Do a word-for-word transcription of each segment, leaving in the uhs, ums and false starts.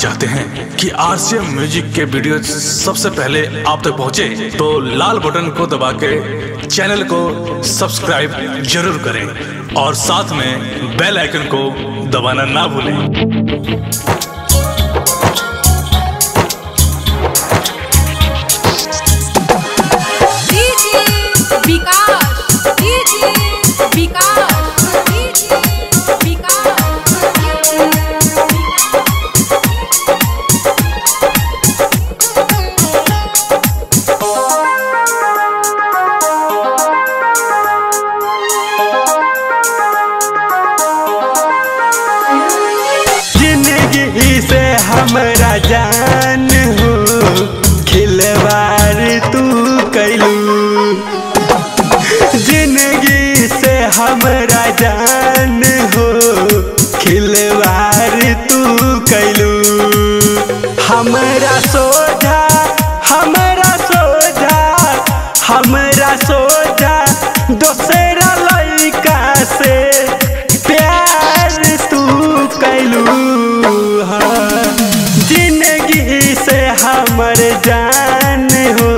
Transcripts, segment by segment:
चाहते हैं कि आरसीएम म्यूजिक के वीडियो सबसे पहले आप तक पहुंचे तो लाल बटन को दबा के चैनल को सब्सक्राइब जरूर करें और साथ में बेल आइकन को दबाना ना भूलें। इसे हमरा जान हो खिलवाड़ तू कैलू, जिंदगी से हमरा जान हो खिलवाड़ तू कैलू। हमरा सोझा हमरा सोझा हमरा सोझा दोसरा लइका से प्यार तू कैलू। जिंदगी से हमर जान हो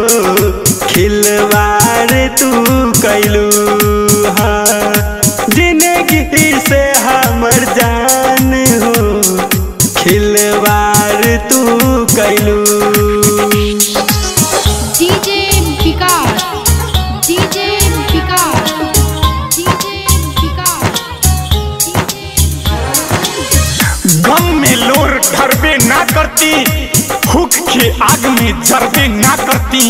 खिलवाड़ तू कैलू। हाँ, जिंदगी से हमर जान हो खिलवाड़ तू कैलू। DJ Vikas, DJ Vikas, DJ Vikas. गम में लोर ठरबे ना करती, हुक के आग में जरबे ना करती।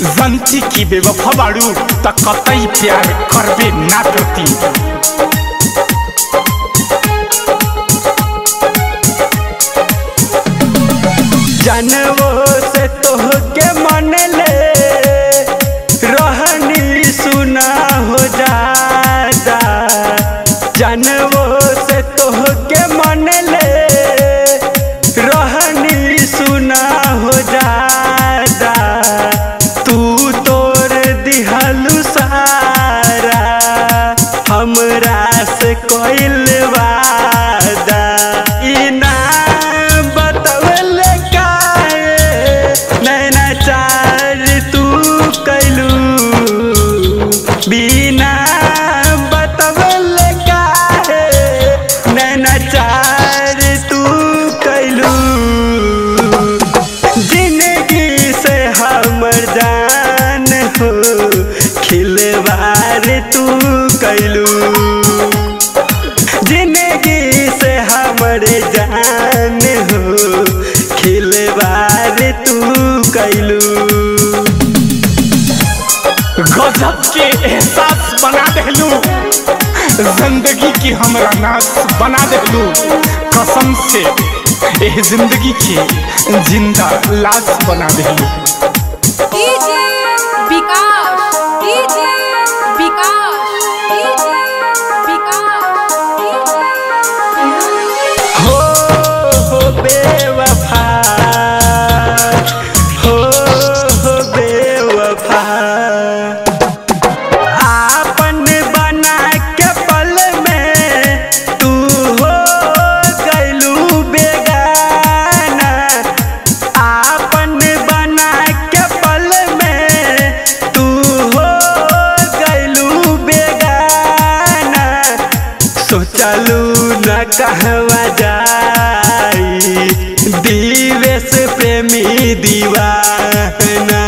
जनती की बेवफा बाड़ू त कतई प्यार करबे ना करती। जानवो से तोहके मन ले रहनी सुना हो जादा। जानवो से तोहके मन ले रहनी सुना हो जादा। तू तोर दिहलू सारा हमरा से कइल वादा। इना बतवल काहे नैना चार तू कैलू। बिना बतवल काहे नैना चार तू कैलू। जिंदगी से हमर जान हो खिलवाड़ तू कैलू। जिंदगी से हमर जान हो खिलवाड़ तू कैलू। गजब के एहसास बना देलू, जिंदगी की हमरा नाच बना देलू। कसम से एह जिंदगी के जिंदा लाश बना देलू। DJ Vikas, DJ Vikas, DJ Vikas. हो हो बेवफा, हो हो बेवफा। आपन बना के पल में तू हो गइलू बेगाना। आपन बना के पल में तू हो गइलू बेगाना। सोचलू न कहवा जाई दिवस प्रेमी दीवाना।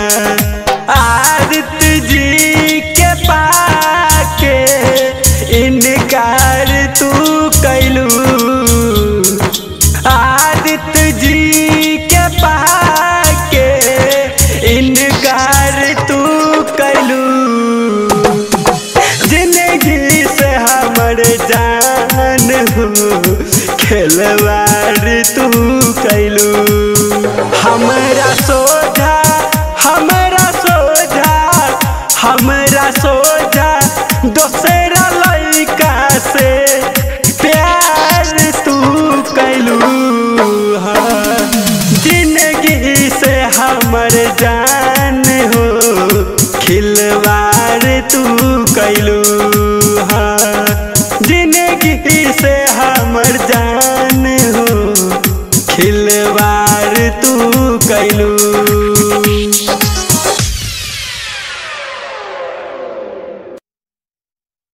आदित्य जी के पाके इनकार तू कैलू। आदित्य जी के पाके इनकार तू कैलू। जिंदगी से हमर जान हो खिलवाड़ तू कैलू। हमरा सोझा हमरा सोझा हमरा सोझा दोसरा लइका से प्यार तू कैलू। हाँ, जिंदगी से हमर जान हो खिलवाड़ तू कैलू। हाँ, जिंदगी से हमर जान हो खिल खिलवाड़ तू कैलू।